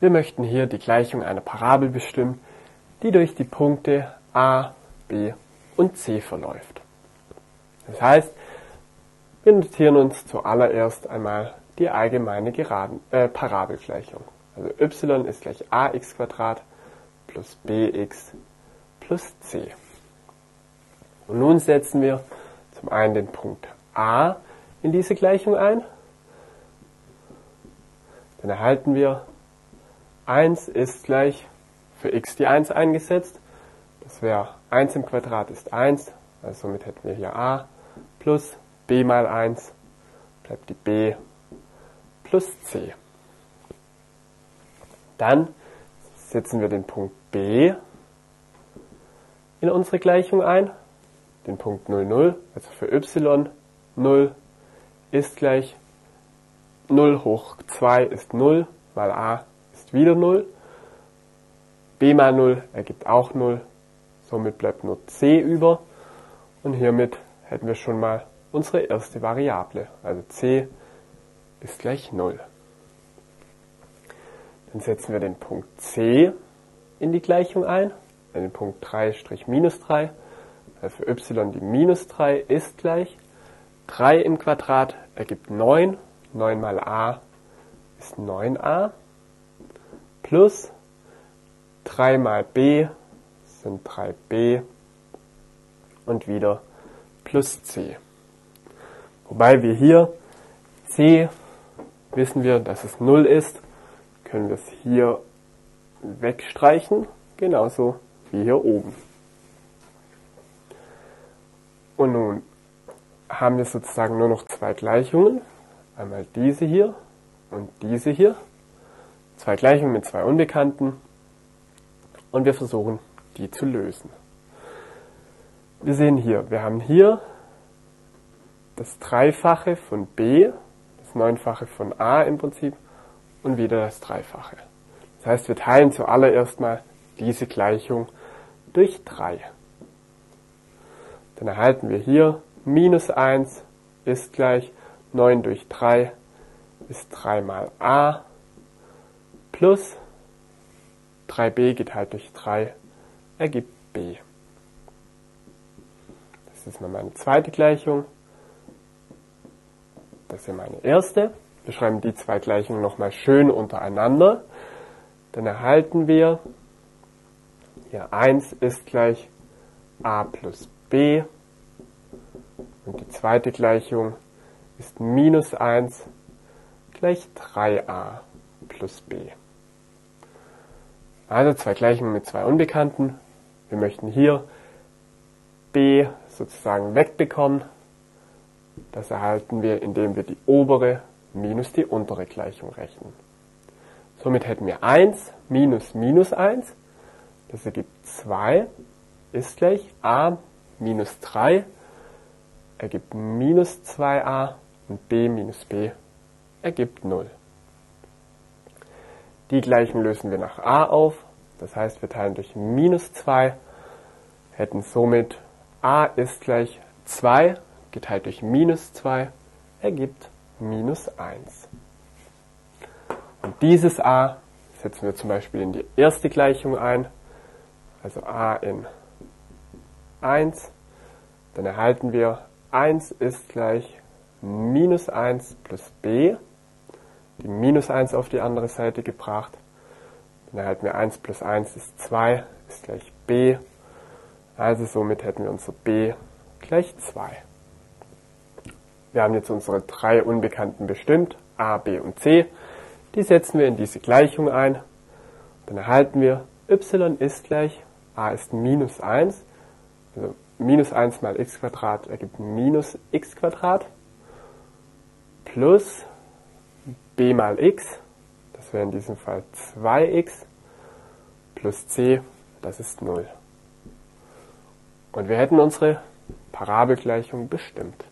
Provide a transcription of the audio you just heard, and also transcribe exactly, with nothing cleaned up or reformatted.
Wir möchten hier die Gleichung einer Parabel bestimmen, die durch die Punkte A, B und C verläuft. Das heißt, wir notieren uns zuallererst einmal die allgemeine Geraden, äh, Parabelgleichung. Also y ist gleich ax² plus bx plus c. Und nun setzen wir zum einen den Punkt A in diese Gleichung ein. Dann erhalten wir eins ist gleich für x die eins eingesetzt. Das wäre eins im Quadrat ist eins. Also somit hätten wir hier a plus b mal eins, bleibt die b plus c. Dann setzen wir den Punkt b in unsere Gleichung ein, den Punkt null, null, also für y null ist gleich null hoch zwei ist null, mal a ist wieder null, b mal null ergibt auch null, somit bleibt nur c über und hiermit hätten wir schon mal unsere erste Variable, also c ist gleich null. Dann setzen wir den Punkt c in die Gleichung ein, den Punkt drei minus drei, also für y die minus drei ist gleich, drei im Quadrat ergibt neun, neun mal a ist neun a, plus drei mal b sind drei b und wieder plus c. Wobei wir hier c, wissen wir, dass es null ist, können wir es hier wegstreichen, genauso wie hier oben. Und nun haben wir sozusagen nur noch zwei Gleichungen, einmal diese hier und diese hier, zwei Gleichungen mit zwei Unbekannten und wir versuchen, die zu lösen. Wir sehen hier, wir haben hier das Dreifache von b, das Neunfache von a im Prinzip und wieder das Dreifache. Das heißt, wir teilen zuallererst mal diese Gleichung durch drei. Dann erhalten wir hier minus eins ist gleich neun durch drei ist drei mal a plus drei b geteilt durch drei ergibt b. Das ist mal meine zweite Gleichung. Das ist ja meine erste. Wir schreiben die zwei Gleichungen nochmal schön untereinander. Dann erhalten wir hier eins ist gleich a plus b. Und die zweite Gleichung ist minus eins gleich drei a plus b. Also zwei Gleichungen mit zwei Unbekannten. Wir möchten hier b sozusagen wegbekommen. Das erhalten wir, indem wir die obere minus die untere Gleichung rechnen. Somit hätten wir eins minus minus eins, das ergibt zwei, ist gleich a minus drei, ergibt minus zwei a und b minus b ergibt null. Die Gleichung lösen wir nach a auf, das heißt wir teilen durch minus zwei, hätten somit a ist gleich zwei geteilt durch minus zwei ergibt minus eins. Und dieses a setzen wir zum Beispiel in die erste Gleichung ein, also a in eins, dann erhalten wir eins ist gleich minus eins plus b, die minus eins auf die andere Seite gebracht, dann erhalten wir eins plus eins ist zwei, ist gleich b, also somit hätten wir unser b gleich zwei. Wir haben jetzt unsere drei Unbekannten bestimmt, a, b und c. Die setzen wir in diese Gleichung ein. Dann erhalten wir y ist gleich, a ist minus eins. Also minus eins mal x² ergibt minus x² plus b mal x, das wäre in diesem Fall zwei x, plus c, das ist null. Und wir hätten unsere Parabelgleichung bestimmt.